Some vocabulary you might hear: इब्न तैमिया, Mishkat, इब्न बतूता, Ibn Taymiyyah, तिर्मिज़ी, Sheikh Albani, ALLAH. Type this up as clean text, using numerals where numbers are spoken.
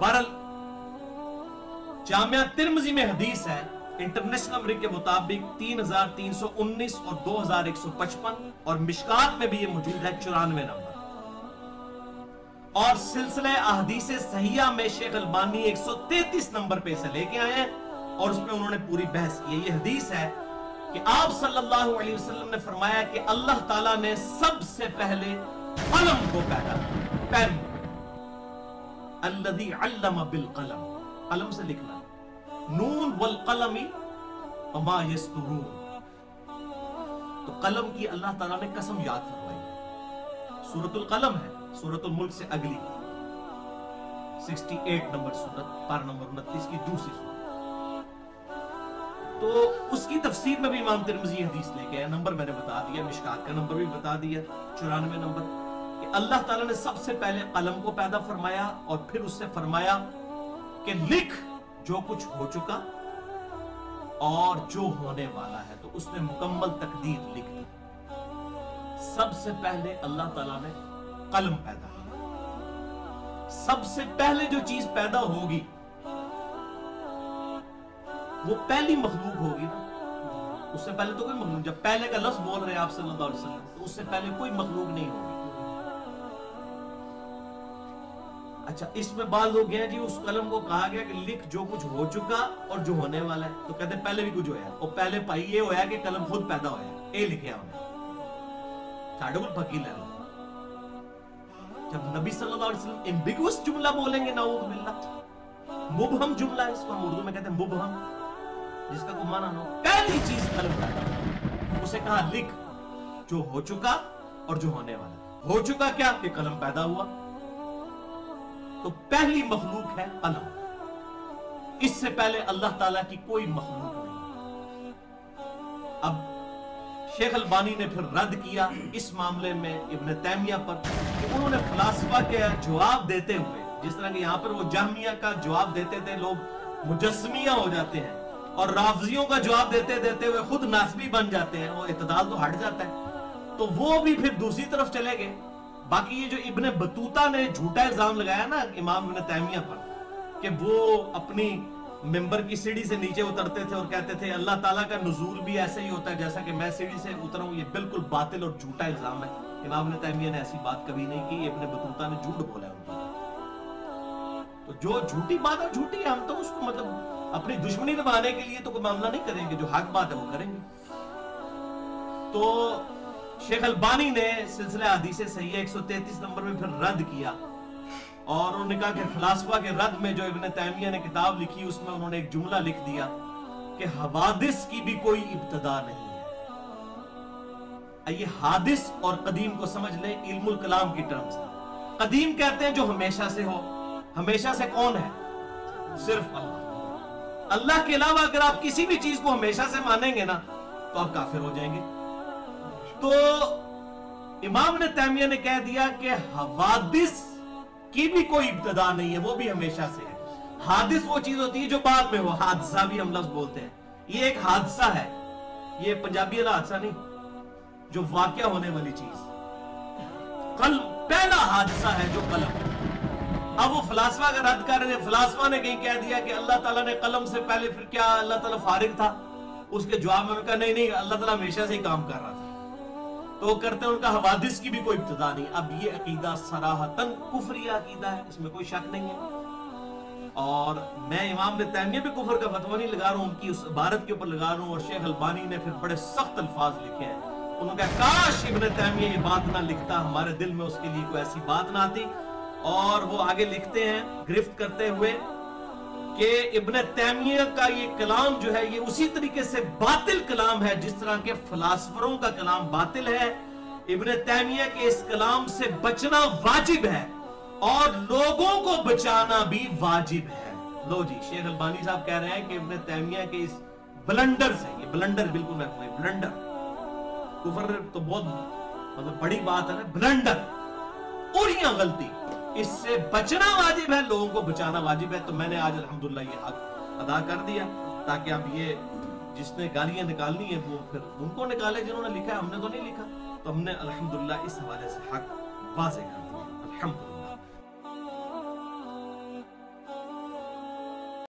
बहरल जामिया तिर्मिज़ी में हदीस है इंटरनेशनल नंबरिंग के मुताबिक 3319 और 2155 और मिशकात में भी ये मौजूद है 94 नंबर। और सिलसिले अहदीसे सहिया में शेख अल्बानी 133 नंबर पे से लेके आए हैं और उसमें उन्होंने पूरी बहस की। ये हदीस है कि आप सल्लल्लाहु अलैहि वसल्लम ने फरमाया कि अल्लाह ताला ने सबसे पहले कलम को पैदा पेन अल्लज़ी अल्लम बिल कलम, कलम से लिखना नून वल कलमी वमा यस्तरून। तो कलम की अल्लाह ताला ने कसम याद फरमाई। सूरतुल कलम है सूरतुल मुल्क से अगली 68 नंबर सूरत पार नंबर 29 की दूसरी सूरत। तो उसकी तफसीर में भी इमाम तिर्मिज़ी हदीस लेके आया, नंबर मैंने बता दिया, मिशकात का नंबर भी बता दिया 94 नंबर कि अल्लाह ताला ने सबसे पहले कलम को पैदा फरमाया और फिर उससे फरमाया कि लिख जो कुछ हो चुका और जो होने वाला है। तो उसने मुकम्मल तकदीर लिख दी। सबसे पहले अल्लाह ताला ने कलम पैदा किया। सबसे पहले जो चीज पैदा होगी वो पहली मखलूक होगी ना, उससे पहले तो कोई मखलूक, जब पहले का लफ्ज बोल रहे हैं आप सल्लल्लाहु अलैहि वसल्लम, तो उससे पहले कोई मखलूक नहीं होगी। अच्छा, इसमें बात हो गया जी, उस कलम को कहा गया कि लिख जो कुछ हो चुका और जो होने वाला है। तो कहते हैं पहले भी कुछ होया और पहले भाई ये होया कि कलम खुद पैदा होया, ये लिखे होने साढ़े को फकील है। जब नबी सल्लल्लाहु अलैहि वसल्लम एम्बिगुअस जुमला बोलेंगे नाउद बिल्ला, मुबहम जुमला है, इसको हम उर्दू में कहते हैं मुबहम, जिसका कोई माना ना हो। पहली चीज कलम पैदा, उसे कहा लिख जो हो चुका और जो होने वाला। हो चुका क्या कि कलम पैदा हुआ, तो पहली मखलूक है कलम। इससे पहले अल्लाह ताला की कोई मखलूक नहीं। अब शेख अल्बानी ने फिर रद्द किया इस मामले में इब्न तैमिया पर कि उन्होंने फलासफा के जवाब देते हुए, जिस तरह के यहां पर वो जहमिया का जवाब देते थे, लोग मुजस्मिया हो जाते हैं और राफजियों का जवाब देते देते हुए खुद नासबी बन जाते हैं और इतदाल तो हट जाता है, तो वो भी फिर दूसरी तरफ चले गए। बाकी ये जो इब्न बतूता ने झूठा इल्जाम लगाया ना इमाम इब्न तैमिया पर कि वो अपनी मेंबर की सीढ़ी से नीचे उतरते थे और कहते थे अल्लाह ताला का नुज़ूल भी ऐसे ही होता है जैसा कि मैं सीढ़ी से उतरा हूं, ये बिल्कुल बातिल और झूठा इल्जाम है। इमाम इब्न तैमिया ने ऐसी बात कभी नहीं की, इब्न बतूता ने झूठ बोला उनको। तो जो झूठी बात है झूठी है, हम तो उसको मतलब अपनी दुश्मनी निभाने के लिए तो कोई मामला नहीं करेंगे, जो हक बात है वो करेंगे। तो शेख अल्बानी ने सिलसिला हदीसे सही 133 नंबर में फिर रद्द किया और उन्होंने कहा कि फिलासफा के रद्द में जो इब्न तैमिया ने किताब लिखी उसमें उन्होंने एक जुमला लिख दिया कि हवादिस की भी कोई इब्तदा नहीं है। ये हादिस और कदीम को समझ लें इल्मुल कलाम की टर्म्स। कदीम कहते हैं जो हमेशा से हो। हमेशा से कौन है? सिर्फ अल्लाह। अल्लाह के अलावा अगर आप किसी भी चीज को हमेशा से मानेंगे ना तो आप काफिर हो जाएंगे। तो इमाम ने तैमिया ने कह दिया कि हवादिस की भी कोई इब्तदा नहीं है, वो भी हमेशा से है। हादिस वो चीज होती है जो बाद में हो, हादसा भी हम लफ्ज बोलते हैं। ये एक हादसा है, ये पंजाबी वाला हादसा नहीं, जो वाकया होने वाली चीज। कल पहला हादसा है जो कलम। अब वो फलासफा का रद्द कर रहे थे, फलासफा ने कहीं कह दिया कि अल्लाह ताला ने कलम से पहले, फिर क्या अल्लाह ताला फारिग था? उसके जवाब में कहा नहीं, अल्लाह ताला हमेशा से ही काम कर रहा था। तो करते हैं उनका हवादिस की भी कोई इब्तदा नहीं। अब ये अकीदा सराहतन कुफरी अकीदा है, इसमें कोई शक नहीं है। और मैं इमाम तैमिया पे कुफर का फतवा नहीं लगा रहा हूँ, उनकी उस इबारत के ऊपर लगा रहा हूँ। और शेख अल्बानी ने फिर बड़े सख्त अल्फाज लिखे हैं। उन्होंने कहा काश इब्न तैमिया ये बात ना लिखता, हमारे दिल में उसके लिए कोई ऐसी बात ना आती। और वो आगे लिखते हैं गिरफ्त करते हुए कि इब्न तैमिया का ये कलाम जो है ये उसी तरीके से बातिल कलाम है जिस तरह के फिलासफरों का कलाम बातिल है। इब्न तैमिया के इस कलाम से बचना वाजिब है और लोगों को बचाना भी वाजिब है। लो जी, शेख अल्बानी साहब कह रहे हैं कि इब्न तैमिया के इस ब्लंडर से, ये ब्लंडर बिल्कुल मैं कहूँ ब्लंडर, कुफर तो बहुत मतलब बड़ी बात है ना, ब्लंडर और यह गलती, इससे बचना वाजिब है, लोगों को बचाना वाजिब है। तो मैंने आज अल्हम्दुलिल्लाह ये हक अदा कर दिया, ताकि अब ये जिसने गालियां निकालनी है वो फिर उनको निकाले जिन्होंने लिखा है, हमने तो नहीं लिखा। तो हमने अल्हम्दुलिल्लाह इस हवाले से हक वाज़े कर दिया, अल्हम्दुलिल्लाह।